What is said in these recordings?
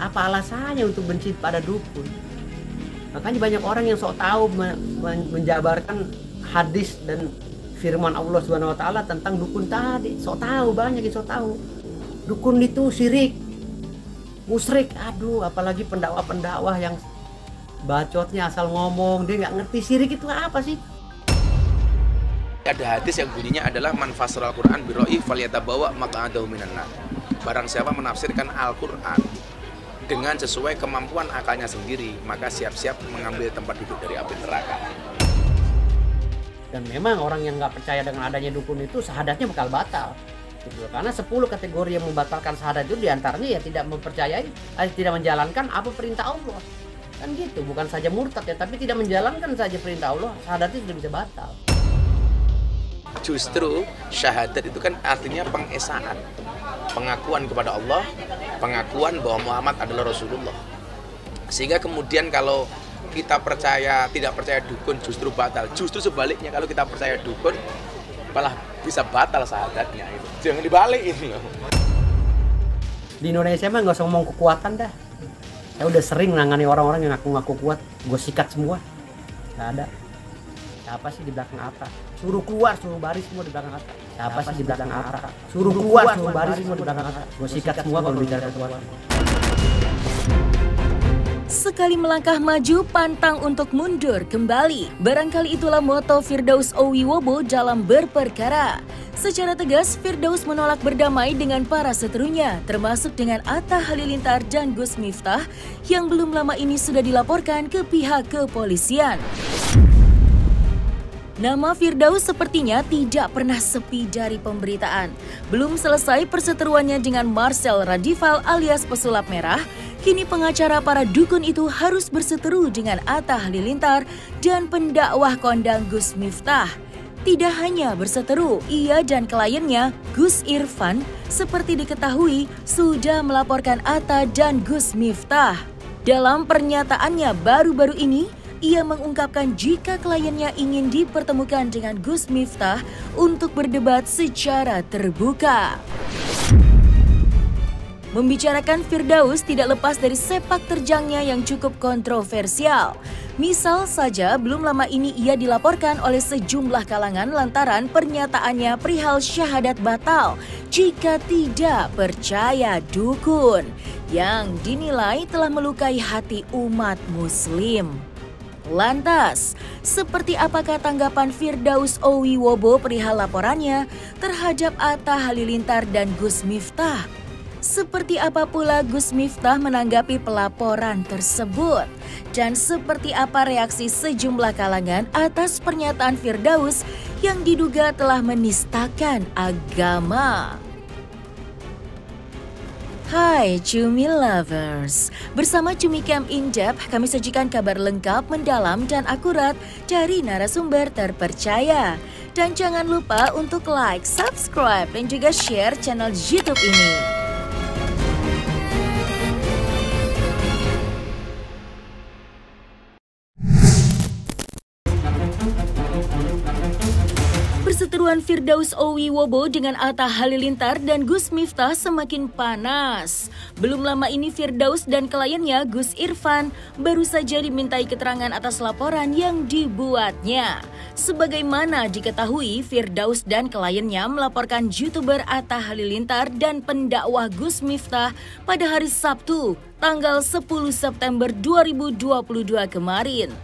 Apa alasannya untuk benci pada dukun? Makanya banyak orang yang sok tahu menjabarkan hadis dan firman Allah Subhanahu wa taala tentang dukun tadi. Sok tahu, banyak yang sok tahu. Dukun itu syirik, musyrik. Aduh, apalagi pendakwah-pendakwah yang bacotnya asal ngomong, dia nggak ngerti syirik itu apa sih. Ada hadis yang bunyinya adalah manfasral Quran biroi falyatabawa maq'adahu minan nar. Barang siapa menafsirkan Al-Qur'an dengan sesuai kemampuan akalnya sendiri, maka siap-siap mengambil tempat duduk dari api neraka. Dan memang orang yang nggak percaya dengan adanya dukun itu syahadatnya bakal batal. Karena 10 kategori yang membatalkan syahadat itu diantaranya ya tidak mempercayai, tidak menjalankan apa perintah Allah. Kan gitu, bukan saja murtad ya, tapi tidak menjalankan saja perintah Allah, syahadatnya sudah bisa batal. Justru syahadat itu kan artinya pengesaan, pengakuan kepada Allah, pengakuan bahwa Muhammad adalah Rasulullah. Sehingga kemudian kalau kita percaya, tidak percaya dukun justru batal. Justru sebaliknya, kalau kita percaya dukun malah bisa batal syahadatnya. Itu jangan dibalik ini loh. Di Indonesia mah nggak usah ngomong kekuatan dah. Saya udah sering nangani orang-orang yang ngaku-ngaku kuat, gue sikat semua. Nggak ada. Siapa sih di belakang Atta? Suruh keluar, suruh baris semua di belakang Atta. Siapa sih di belakang Atta? Suruh keluar, suruh baris semua di belakang Atta. Gue sikat semua kalau bicara kekuatan. Sekali melangkah maju, pantang untuk mundur kembali. Barangkali itulah moto Firdaus Oiwobo dalam berperkara. Secara tegas, Firdaus menolak berdamai dengan para seterunya, termasuk dengan Atta Halilintar dan Gus Miftah yang belum lama ini sudah dilaporkan ke pihak kepolisian. Nama Firdaus sepertinya tidak pernah sepi dari pemberitaan. Belum selesai perseteruannya dengan Marcel Radhival alias Pesulap Merah, kini pengacara para dukun itu harus berseteru dengan Atta Halilintar dan pendakwah kondang Gus Miftah. Tidak hanya berseteru, ia dan kliennya Gus Irfan seperti diketahui sudah melaporkan Atta dan Gus Miftah. Dalam pernyataannya baru-baru ini, ia mengungkapkan jika kliennya ingin dipertemukan dengan Gus Miftah untuk berdebat secara terbuka. Membicarakan Firdaus tidak lepas dari sepak terjangnya yang cukup kontroversial. Misal saja, belum lama ini ia dilaporkan oleh sejumlah kalangan lantaran pernyataannya perihal syahadat batal jika tidak percaya dukun, yang dinilai telah melukai hati umat Muslim. Lantas, seperti apakah tanggapan Firdaus Oiwobo perihal laporannya terhadap Atta Halilintar dan Gus Miftah? Seperti apa pula Gus Miftah menanggapi pelaporan tersebut? Dan seperti apa reaksi sejumlah kalangan atas pernyataan Firdaus yang diduga telah menistakan agama? Hai Cumi Lovers, bersama Cumi Kem Injap kami sajikan kabar lengkap, mendalam, dan akurat dari narasumber terpercaya. Dan jangan lupa untuk like, subscribe, dan juga share channel YouTube ini. Perseteruan Firdaus Oiwobo dengan Atta Halilintar dan Gus Miftah semakin panas. Belum lama ini Firdaus dan kliennya Gus Irfan baru saja dimintai keterangan atas laporan yang dibuatnya. Sebagaimana diketahui, Firdaus dan kliennya melaporkan YouTuber Atta Halilintar dan pendakwah Gus Miftah pada hari Sabtu, tanggal 10 September 2022 kemarin.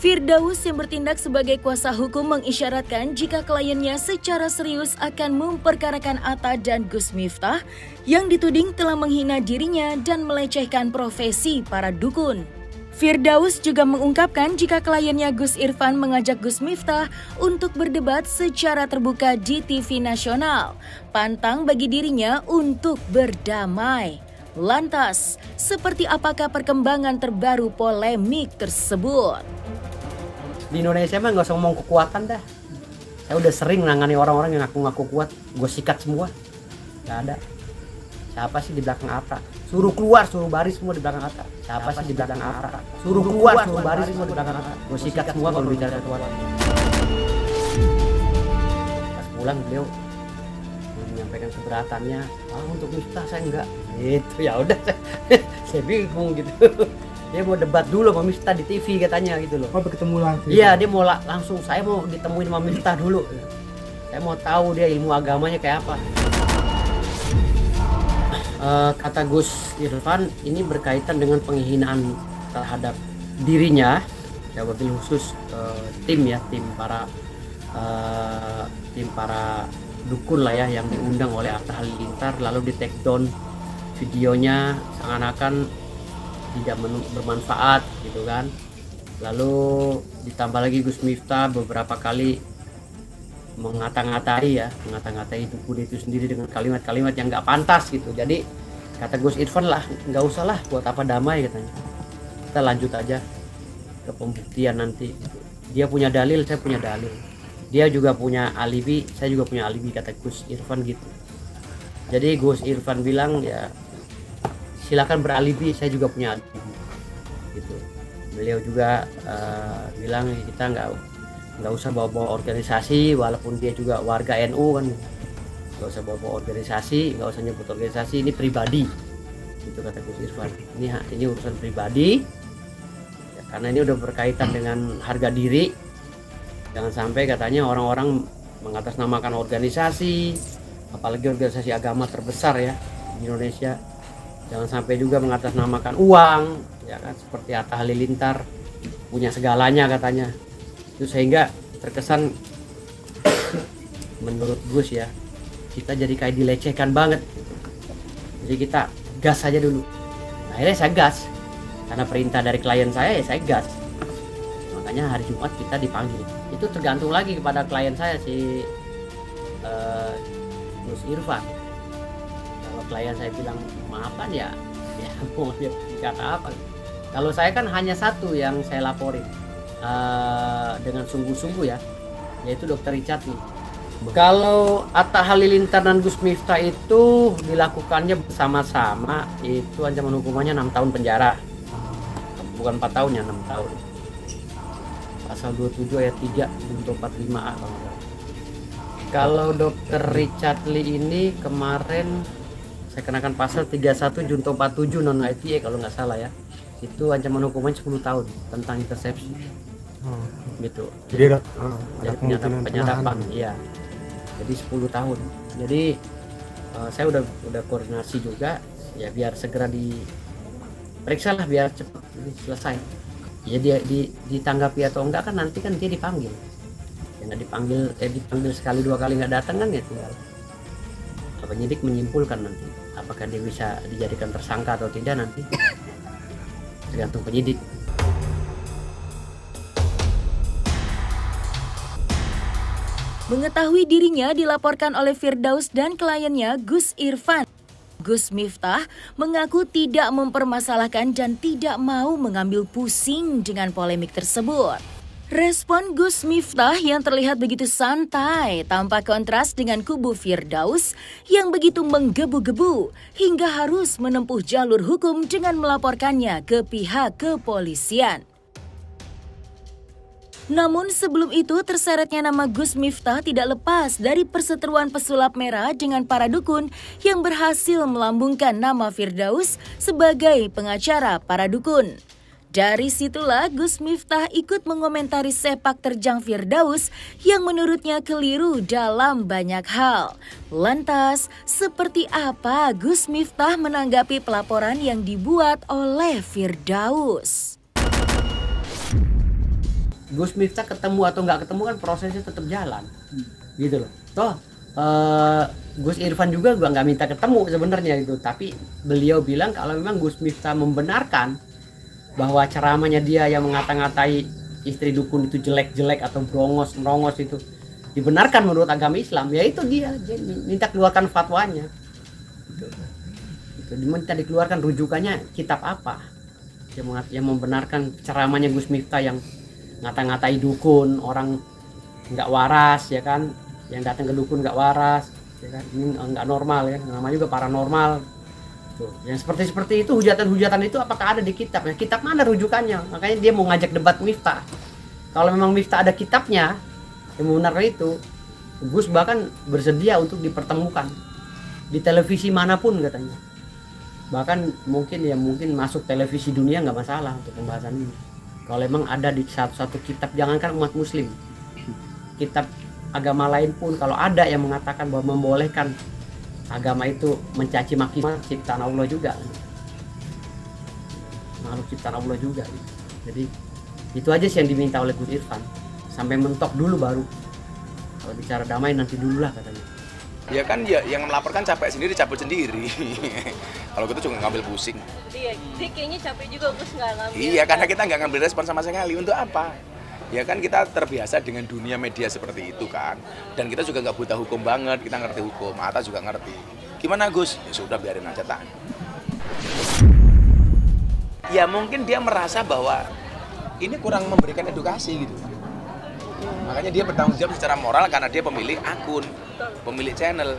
Firdaus yang bertindak sebagai kuasa hukum mengisyaratkan jika kliennya secara serius akan memperkarakan Atta dan Gus Miftah yang dituding telah menghina dirinya dan melecehkan profesi para dukun. Firdaus juga mengungkapkan jika kliennya Gus Irfan mengajak Gus Miftah untuk berdebat secara terbuka di TV nasional. Pantang bagi dirinya untuk berdamai. Lantas, seperti apakah perkembangan terbaru polemik tersebut? Di Indonesia mah nggak usah ngomong kekuatan dah. Saya udah sering nangani orang-orang yang ngaku-ngaku kuat, gue sikat semua. Nggak ada. Siapa sih di belakang Atta? Suruh keluar, suruh baris semua di belakang Atta. Siapa sih di belakang Atta? Suruh keluar, suruh baris semua di belakang Atta. Gue sikat semua kalau bicara kekuatan. Pas pulang beliau menyampaikan keberatannya. Ah, untuk Miftah saya enggak. Itu ya udah saya bingung gitu. Dia mau debat dulu sama Miftah di TV katanya gitu loh. Mau ketemu langsung? Iya, dia mau langsung. Saya mau ditemuin sama Miftah dulu. Saya mau tahu dia ilmu agamanya kayak apa. Kata Gus Irfan ini berkaitan dengan penghinaan terhadap dirinya, ya wabil khusus tim ya, tim para dukun lah ya yang diundang oleh Atta Halilintar, lalu di take down videonya seakan-akan tidak bermanfaat gitu kan. Lalu ditambah lagi Gus Miftah beberapa kali mengata-ngatai dukun itu sendiri dengan kalimat-kalimat yang nggak pantas gitu. Jadi kata Gus Irfan lah, nggak usah lah, buat apa damai katanya, kita lanjut aja ke pembuktian nanti gitu. Dia punya dalil, saya punya dalil, dia juga punya alibi, saya juga punya alibi, kata Gus Irfan gitu. Jadi Gus Irfan bilang ya silakan beralibi, saya juga punya alibi gitu. Beliau juga bilang kita nggak usah bawa-bawa organisasi, walaupun dia juga warga NU kan, nggak usah bawa-bawa organisasi, nggak usah nyebut organisasi, ini pribadi gitu kata Gus Irfan. Ini urusan pribadi ya, karena ini udah berkaitan dengan harga diri. Jangan sampai katanya orang-orang mengatasnamakan organisasi, apalagi organisasi agama terbesar ya di Indonesia. Jangan sampai juga mengatasnamakan uang ya kan, seperti Atta Halilintar punya segalanya katanya. Itu sehingga terkesan menurut Gus ya, kita jadi kayak dilecehkan banget. Jadi kita gas aja dulu. Akhirnya saya gas karena perintah dari klien saya, ya saya gas. Makanya hari Jumat kita dipanggil. Itu tergantung lagi kepada klien saya si Gus Irfan. Kalau klien saya bilang maafan ya mau dikata apa. Kalau saya kan hanya satu yang saya laporin dengan sungguh-sungguh ya, yaitu Dr. Richard Lee. Kalau Atta Halilintar dan Gus Miftah itu dilakukannya bersama-sama, itu ancaman hukumannya 6 tahun penjara, bukan 4 tahun ya, 6 tahun. Pasal 27 ayat 3 junto 45A. Kalau Dr. Richard Lee ini kemarin saya kenakan pasal 31 junto 47 non ITA kalau nggak salah ya. Itu ancaman hukumannya 10 tahun tentang intersepsi. Gitu. Jadi ada penyadapan, iya. Jadi 10 tahun. Jadi saya udah koordinasi juga ya, biar segera diperiksa lah, biar cepat selesai. Ya dia ditanggapi atau enggak kan nanti kan dia dipanggil. Ya nggak dipanggil, dipanggil sekali dua kali nggak datang kan ya tinggal penyidik menyimpulkan nanti apakah dia bisa dijadikan tersangka atau tidak nanti. Tergantung penyidik. Mengetahui dirinya dilaporkan oleh Firdaus dan kliennya Gus Irfan, Gus Miftah mengaku tidak mempermasalahkan dan tidak mau mengambil pusing dengan polemik tersebut. Respon Gus Miftah yang terlihat begitu santai tampak kontras dengan kubu Firdaus yang begitu menggebu-gebu hingga harus menempuh jalur hukum dengan melaporkannya ke pihak kepolisian. Namun sebelum itu terseretnya nama Gus Miftah tidak lepas dari perseteruan Pesulap Merah dengan para dukun yang berhasil melambungkan nama Firdaus sebagai pengacara para dukun. Dari situlah Gus Miftah ikut mengomentari sepak terjang Firdaus yang menurutnya keliru dalam banyak hal. Lantas, seperti apa Gus Miftah menanggapi pelaporan yang dibuat oleh Firdaus? Gus Miftah ketemu atau nggak ketemu kan prosesnya tetap jalan, gitu loh. Toh Gus Irfan juga gua nggak minta ketemu sebenarnya gitu, tapi beliau bilang kalau memang Gus Miftah membenarkan bahwa ceramahnya dia yang mengata-ngatai istri dukun itu jelek-jelek atau brongos-merongos itu dibenarkan menurut agama Islam, ya itu dia minta keluarkan fatwanya, minta dikeluarkan rujukannya kitab apa yang membenarkan ceramahnya Gus Miftah yang ngata-ngatai dukun, orang nggak waras ya kan, yang datang ke dukun nggak waras ya kan, ini nggak normal ya, namanya juga paranormal. Yang seperti itu, hujatan-hujatan itu apakah ada di kitab? Ya, kitab mana rujukannya? Makanya dia mau ngajak debat Miftah. Kalau memang Miftah ada kitabnya yang membenarkan itu, Gus bahkan bersedia untuk dipertemukan di televisi manapun katanya. Bahkan mungkin masuk televisi dunia nggak masalah untuk pembahasan ini. Kalau memang ada di satu-satu kitab, jangankan umat muslim, kitab agama lain pun kalau ada yang mengatakan bahwa membolehkan agama itu mencaci maki ciptaan Allah juga, makhluk ciptaan Allah juga. Jadi itu aja sih yang diminta oleh Gus Irfan, sampai mentok dulu baru. Kalau bicara damai nanti dulu lah katanya. Ya kan, ya yang melaporkan capek sendiri, cabut sendiri. Kalau gitu juga ngambil pusing. Iya, dia kayaknya capek juga Gus nggak ngambil. Iya, karena kita nggak ngambil respon sama sekali. Untuk apa? Ya kan kita terbiasa dengan dunia media seperti itu kan. Dan kita juga nggak buta hukum banget, kita ngerti hukum. Atta juga ngerti. Gimana Gus? Ya sudah biarin aja tahan. Ya mungkin dia merasa bahwa ini kurang memberikan edukasi gitu. Makanya dia bertanggung jawab secara moral karena dia pemilik akun, pemilik channel.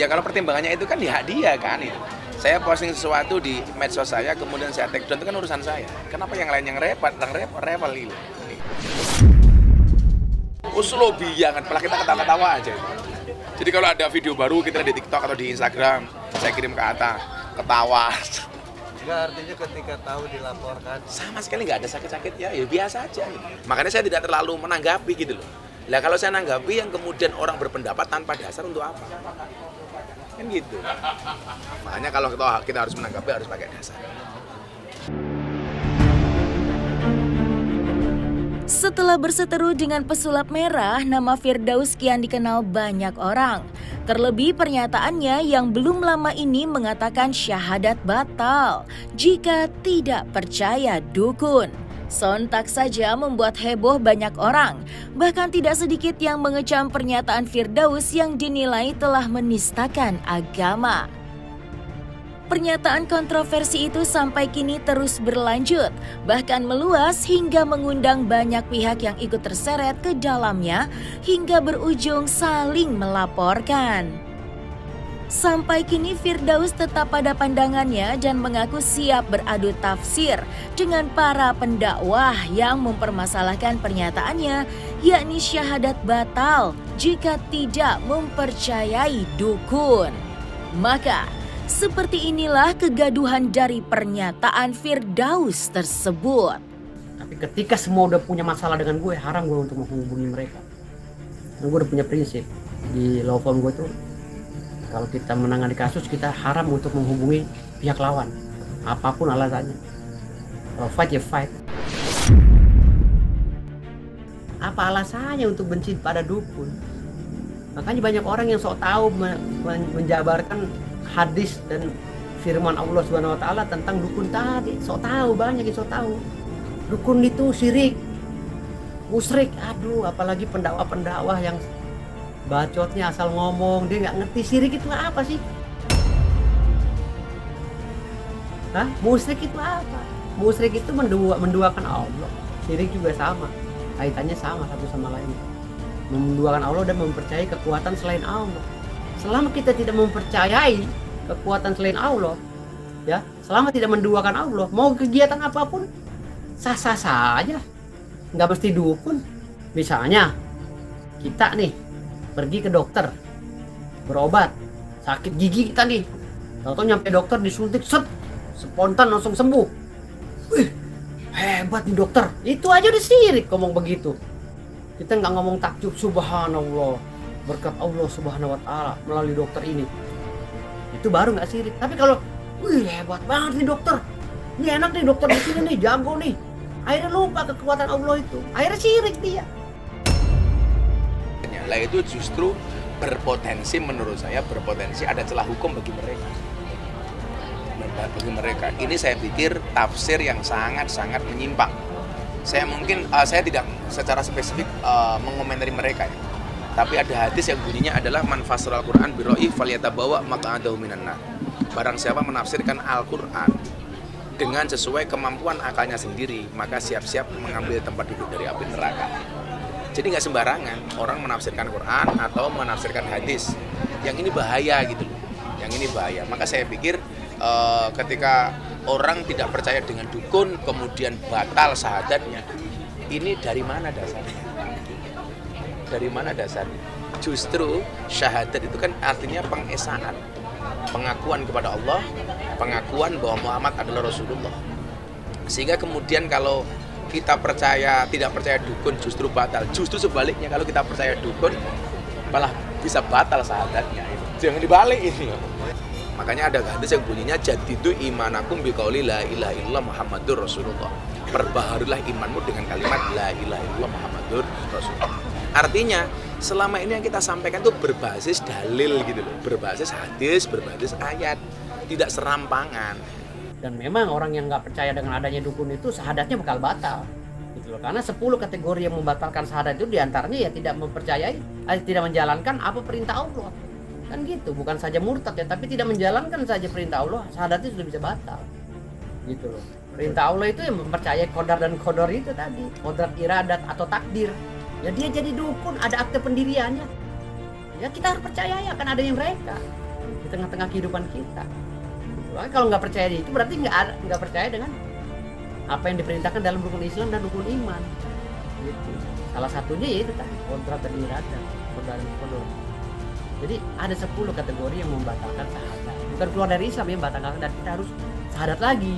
Ya kalau pertimbangannya itu kan ya hak dia kan itu. Saya posting sesuatu di medsos saya, kemudian saya take down, itu kan urusan saya. Kenapa yang lain yang repot gitu. Uslobi ya kan, malah kita ketawa-ketawa aja. Jadi kalau ada video baru kita di TikTok atau di Instagram, saya kirim ke Atta, ketawa. Enggak, artinya ketika tahu dilaporkan sama sekali nggak ada sakit-sakit ya, ya biasa aja. Makanya saya tidak terlalu menanggapi gitu loh. Lah kalau saya menanggapi yang kemudian orang berpendapat tanpa dasar untuk apa? Kan gitu. Makanya kalau kita harus menanggapi harus pakai dasar. Setelah berseteru dengan Pesulap Merah, nama Firdaus kian dikenal banyak orang. Terlebih pernyataannya yang belum lama ini mengatakan syahadat batal jika tidak percaya dukun. Sontak saja membuat heboh banyak orang. Bahkan tidak sedikit yang mengecam pernyataan Firdaus yang dinilai telah menistakan agama. Pernyataan kontroversi itu sampai kini terus berlanjut, bahkan meluas hingga mengundang banyak pihak yang ikut terseret ke dalamnya hingga berujung saling melaporkan. Sampai kini Firdaus tetap pada pandangannya dan mengaku siap beradu tafsir dengan para pendakwah yang mempermasalahkan pernyataannya, yakni syahadat batal jika tidak mempercayai dukun. Maka seperti inilah kegaduhan dari pernyataan Firdaus tersebut. Tapi ketika semua udah punya masalah dengan gue, haram gue untuk menghubungi mereka. Dan gue udah punya prinsip di law firm gue tuh, kalau kita menangani kasus kita haram untuk menghubungi pihak lawan, apapun alasannya. Kalau fight ya fight. Apa alasannya untuk benci pada dukun? Makanya banyak orang yang sok tahu menjabarkan hadis dan firman Allah Subhanahu Wa Taala tentang dukun tadi. Sok tahu, banyak yang sok tahu. Dukun itu syirik, musyrik. Aduh, apalagi pendakwah-pendakwah yang bacotnya asal ngomong, dia nggak ngerti syirik itu apa sih? Hah? Musyrik itu apa? Musyrik itu menduakan Allah. Syirik juga sama, kaitannya sama satu sama lain. Menduakan Allah dan mempercayai kekuatan selain Allah. Selama kita tidak mempercayai kekuatan selain Allah, ya, selama tidak menduakan Allah, mau kegiatan apapun sah-sah saja, nggak mesti dukun. Misalnya kita nih pergi ke dokter berobat, sakit gigi kita nih, tahu-tahu nyampe dokter disuntik, set, spontan langsung sembuh. Wih, hebat nih dokter. Itu aja udah syirik ngomong begitu. Kita nggak ngomong takjub, subhanallah, berkat Allah Subhanahu Wa Taala melalui dokter ini, itu baru nggak syirik. Tapi kalau, wih hebat banget nih dokter, ini enak nih dokter di sini nih, jago nih, akhirnya lupa kekuatan Allah itu, akhirnya syirik dia. Lah itu justru berpotensi, menurut saya berpotensi ada celah hukum bagi mereka. Ini saya pikir tafsir yang sangat-sangat menyimpang. Saya mungkin saya tidak secara spesifik mengomentari mereka ya. Tapi ada hadis yang bunyinya adalah manfasir Al-Quran biroi faliyata bawa maka ada huminanna. Barang siapa menafsirkan Al-Quran dengan sesuai kemampuan akalnya sendiri, maka siap-siap mengambil tempat duduk dari api neraka. Jadi nggak sembarangan orang menafsirkan Quran atau menafsirkan hadis. Yang ini bahaya gitu loh. Yang ini bahaya. Maka saya pikir ketika orang tidak percaya dengan dukun kemudian batal syahadatnya, ini dari mana dasarnya? Dari mana dasarnya? Justru syahadat itu kan artinya pengesaan. pengakuan kepada Allah, pengakuan bahwa Muhammad adalah Rasulullah. Sehingga kemudian kalau kita percaya, tidak percaya dukun justru batal. Justru sebaliknya, kalau kita percaya dukun malah bisa batal syahadatnya. Jangan dibalik ini. Makanya ada hadis yang bunyinya jadidu imanakum biqauli la ilaha illallah Muhammadur Rasulullah. Perbaharulah imanmu dengan kalimat la ilaha illallah Muhammadur Rasulullah. Artinya selama ini yang kita sampaikan itu berbasis dalil gitu loh, berbasis hadis, berbasis ayat, tidak serampangan. Dan memang orang yang nggak percaya dengan adanya dukun itu syahadatnya bakal batal. Gitu loh. Karena 10 kategori yang membatalkan syahadat itu diantaranya ya tidak mempercayai, tidak menjalankan apa perintah Allah. Kan gitu, bukan saja murtad ya, tapi tidak menjalankan saja perintah Allah, syahadatnya sudah bisa batal. Gitu loh. Perintah Allah itu yang mempercayai qadar dan qadar itu tadi, qadar iradat atau takdir. Ya dia jadi dukun, ada akte pendiriannya. Ya kita harus percaya akan adanya mereka di tengah-tengah kehidupan kita. Gitu loh. Kalau nggak percaya itu berarti nggak percaya dengan apa yang diperintahkan dalam rukun Islam dan rukun iman. Gitu. Salah satunya ya itu tadi, qadar dan iradat, qadar dan qadar. Jadi ada 10 kategori yang membatalkan syahadat. Bukan keluar dari Islam yang membatalkan syahadat, kita harus syahadat lagi.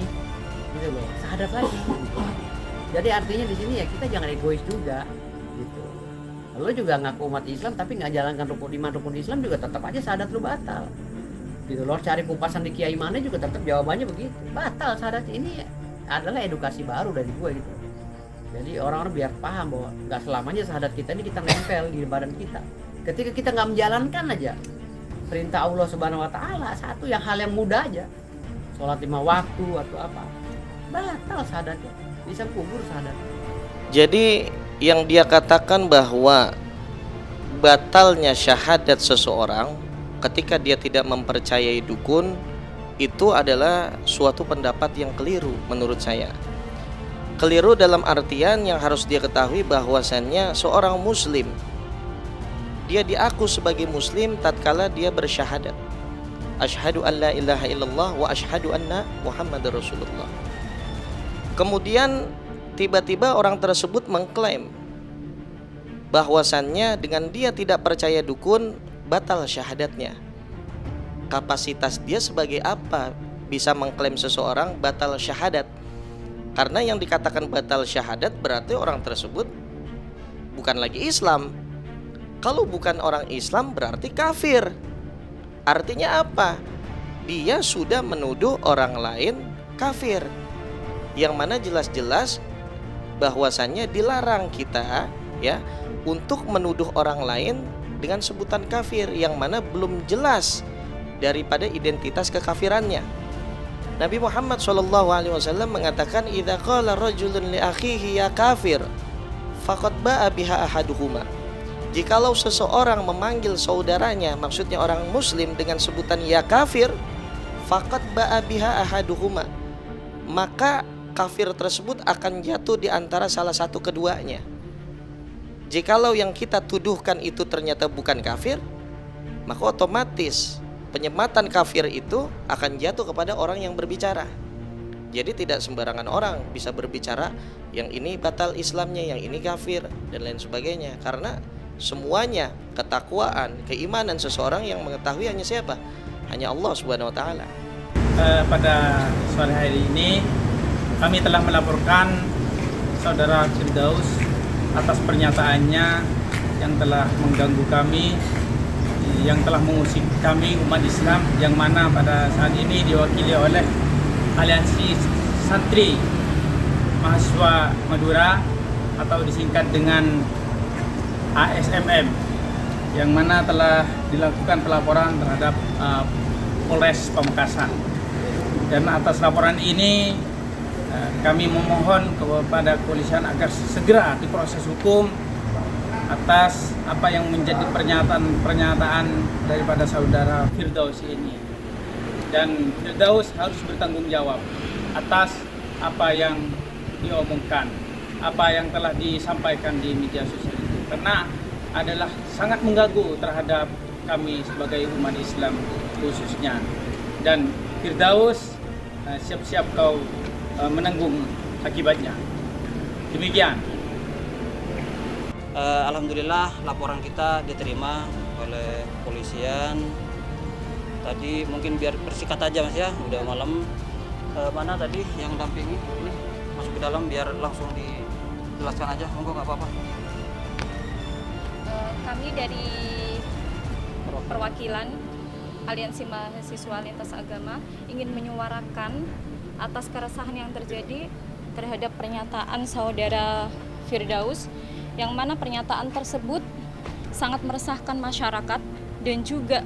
Gitu loh, syahadat lagi. Jadi artinya di sini ya kita jangan egois juga gitu. Lo juga ngaku umat Islam tapi nggak jalankan rukun Islam juga tetap aja syahadat lu batal. Gitu loh, cari kupasan di kiai mana juga tetap jawabannya begitu. Batal syahadat. Ini adalah edukasi baru dari gue gitu. Jadi orang-orang biar paham bahwa nggak selamanya syahadat kita ini kita nempel di badan kita. Ketika kita nggak menjalankan aja perintah Allah Subhanahu Wa Taala, satu yang hal yang mudah aja, sholat 5 waktu atau apa, batal syahadatnya, bisa kubur syahadatnya. Jadi yang dia katakan bahwa batalnya syahadat seseorang ketika dia tidak mempercayai dukun itu adalah suatu pendapat yang keliru menurut saya. Keliru dalam artian yang harus dia ketahui bahwasannya seorang muslim dia diaku sebagai muslim tatkala dia bersyahadat asyhadu an la ilaha illallah wa asyhadu anna muhammadar rasulullah. Kemudian tiba-tiba orang tersebut mengklaim bahwasannya dengan dia tidak percaya dukun batal syahadatnya. Kapasitas dia sebagai apa bisa mengklaim seseorang batal syahadat? Karena yang dikatakan batal syahadat berarti orang tersebut bukan lagi Islam. Kalau bukan orang Islam berarti kafir. Artinya apa? Dia sudah menuduh orang lain kafir. Yang mana jelas-jelas bahwasannya dilarang kita ya untuk menuduh orang lain dengan sebutan kafir yang mana belum jelas daripada identitas kekafirannya. Nabi Muhammad SAW mengatakan idza qala rajulun li akhihi ya kafir faqad ba'a biha ahaduhuma. Jikalau seseorang memanggil saudaranya, maksudnya orang muslim dengan sebutan ya kafir, faqad ba'a biha ahaduhuma, maka kafir tersebut akan jatuh di antara salah satu keduanya. Jikalau yang kita tuduhkan itu ternyata bukan kafir, maka otomatis penyematan kafir itu akan jatuh kepada orang yang berbicara. Jadi tidak sembarangan orang bisa berbicara yang ini batal Islamnya, yang ini kafir, dan lain sebagainya. Karena semuanya ketakwaan, keimanan seseorang yang mengetahui hanya siapa? Hanya Allah Subhanahu Wa Taala. Pada sore hari ini kami telah melaporkan saudara Firdaus atas pernyataannya yang telah mengganggu kami, yang telah mengusik kami umat Islam, yang mana pada saat ini diwakili oleh Aliansi Santri Mahasiswa Madura atau disingkat dengan ASMM, yang mana telah dilakukan pelaporan terhadap Polres Pamekasan. Dan atas laporan ini kami memohon kepada kepolisian agar segera diproses hukum atas apa yang menjadi pernyataan-pernyataan daripada saudara Firdaus ini. Dan Firdaus harus bertanggung jawab atas apa yang diomongkan, apa yang telah disampaikan di media sosial, karena adalah sangat mengganggu terhadap kami sebagai umat Islam khususnya. Dan Firdaus, siap-siap kau menanggung akibatnya. Demikian. Alhamdulillah laporan kita diterima oleh kepolisian Tadi mungkin biar bersihkat aja Mas ya, udah malam. Mana tadi yang dampingi ini masuk ke dalam biar langsung dijelaskan aja, monggo nggak apa-apa. Kami dari perwakilan Aliansi Mahasiswa Lintas Agama ingin menyuarakan atas keresahan yang terjadi terhadap pernyataan saudara Firdaus, yang mana pernyataan tersebut sangat meresahkan masyarakat dan juga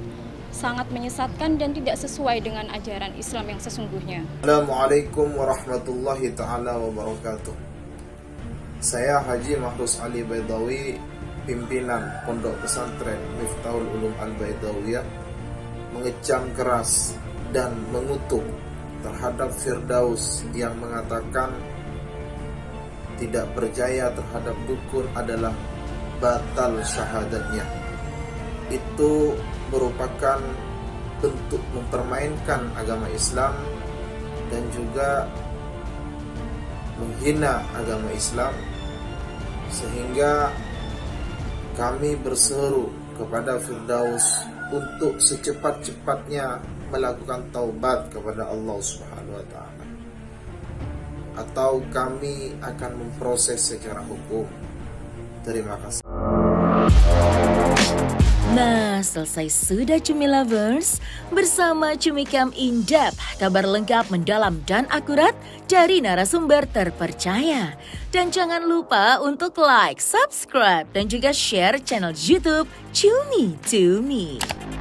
sangat menyesatkan dan tidak sesuai dengan ajaran Islam yang sesungguhnya. Assalamualaikum warahmatullahi ta'ala wabarakatuh. Saya Haji Mahfudz Ali Bedawi, pimpinan Pondok pesantren Miftaul Ulum Al Bedawiyah, mengecam keras dan mengutuk terhadap Firdaus yang mengatakan tidak percaya terhadap dukun adalah batal syahadatnya. Itu merupakan bentuk mempermainkan agama Islam dan juga menghina agama Islam, sehingga kami berseru kepada Firdaus untuk secepat-cepatnya melakukan taubat kepada Allah Subhanahu wa Ta'ala, atau kami akan memproses secara hukum. Terima kasih. Nah, selesai sudah Cumi Lovers bersama Cumi Kem Injap. Kabar lengkap, mendalam, dan akurat dari narasumber terpercaya. Dan jangan lupa untuk like, subscribe, dan juga share channel YouTube Cumi Tumi.